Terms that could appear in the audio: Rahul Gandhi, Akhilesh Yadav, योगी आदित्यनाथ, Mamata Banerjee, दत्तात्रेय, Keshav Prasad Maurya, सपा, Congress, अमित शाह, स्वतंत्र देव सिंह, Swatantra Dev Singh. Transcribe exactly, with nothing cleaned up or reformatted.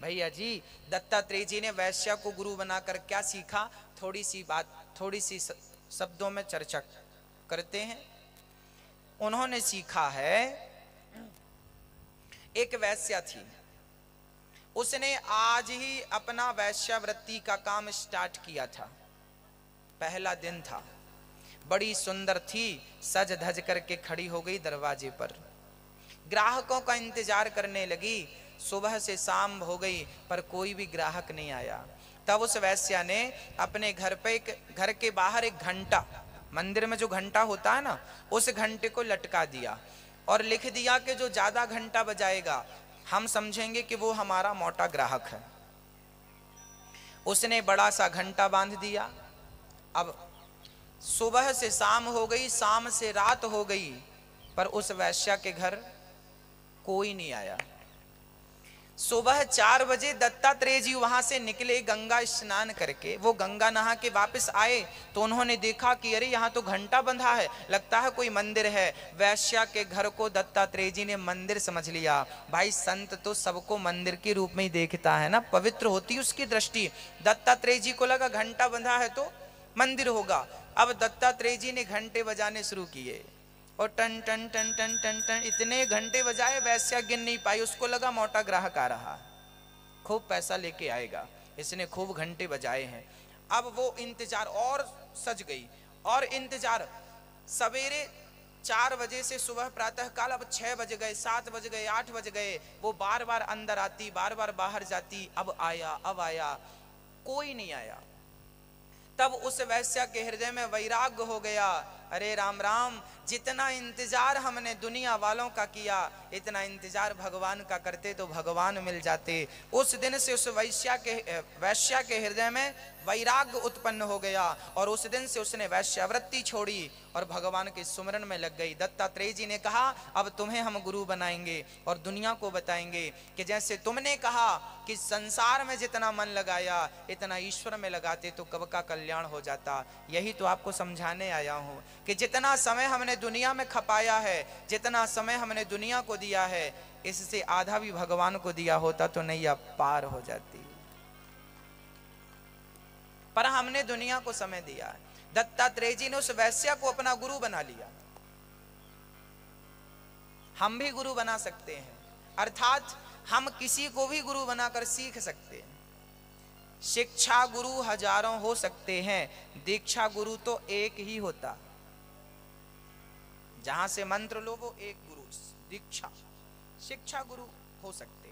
भैया जी, दत्तात्रेय जी ने वैश्य को गुरु बनाकर क्या सीखा? थोड़ी सी बात, थोड़ी सी शब्दों में चर्चा करते हैं। उन्होंने सीखा है, एक वैश्या थी, उसने आज ही अपना वैश्यावृत्ति का काम स्टार्ट किया था। पहला दिन था, बड़ी सुंदर थी, सज धज करके खड़ी हो गई दरवाजे पर, ग्राहकों का इंतजार करने लगी। सुबह से शाम हो गई पर कोई भी ग्राहक नहीं आया। तब उस वैश्या ने अपने घर पे एक, घर के बाहर एक घंटा, मंदिर में जो घंटा होता है ना, उस घंटे को लटका दिया और लिख दिया कि जो ज्यादा घंटा बजाएगा हम समझेंगे कि वो हमारा मोटा ग्राहक है। उसने बड़ा सा घंटा बांध दिया। अब सुबह से शाम हो गई, शाम से रात हो गई, पर उस वैश्या के घर कोई नहीं आया। सुबह चार बजे दत्तात्रेय जी वहां से निकले गंगा स्नान करके। वो गंगा नहा के वापस आए तो उन्होंने देखा कि अरे यहाँ तो घंटा बंधा है, लगता है कोई मंदिर है। वैश्या के घर को दत्तात्रेय जी ने मंदिर समझ लिया। भाई, संत तो सबको मंदिर के रूप में ही देखता है ना, पवित्र होती उसकी दृष्टि। दत्तात्रेय जी को लगा घंटा बंधा है तो मंदिर होगा। अब दत्तात्रेय जी ने घंटे बजाने शुरू किए और टन टन टन टन टन टन इतने घंटे बजाए, वैश्या गिन नहीं पाई। उसको लगा मोटा ग्राहक आ रहा, खूब पैसा लेके आएगा, इसने खूब घंटे बजाए हैं। अब वो इंतजार और सज गई और इंतजार, सवेरे चार बजे से सुबह प्रातः काल, अब छह बज गए, सात बज गए, आठ बज गए। वो बार बार अंदर आती, बार बार बाहर जाती, अब आया अब आया, कोई नहीं आया। तब उस वैश्या के हृदय में वैराग्य हो गया। अरे राम राम, जितना इंतजार हमने दुनिया वालों का किया, इतना इंतजार भगवान का करते तो भगवान मिल जाते। उस दिन से उस वैश्या के वैश्या के हृदय में वैराग्य उत्पन्न हो गया और उस दिन से उसने वैश्यावृत्ति छोड़ी और भगवान के सुमरण में लग गई। दत्तात्रेय जी ने कहा, अब तुम्हें हम गुरु बनाएंगे और दुनिया को बताएंगे कि जैसे तुमने कहा कि संसार में जितना मन लगाया इतना ईश्वर में लगाते तो कब का कल्याण हो जाता। यही तो आपको समझाने आया हूँ कि जितना समय हमने दुनिया में खपाया है, जितना समय हमने दुनिया को दिया है, इससे आधा भी भगवान को दिया होता तो नैया पार हो जाती। पर हमने दुनिया को समय दिया। दत्तात्रेय जी ने उस वैश्या को अपना गुरु बना लिया। हम भी गुरु बना सकते हैं, अर्थात हम किसी को भी गुरु बनाकर सीख सकते हैं। शिक्षा गुरु हजारों हो सकते हैं, दीक्षा गुरु तो एक ही होता। जहां से मंत्र लो वो एक गुरु, दीक्षा शिक्षा गुरु हो सकते हैं।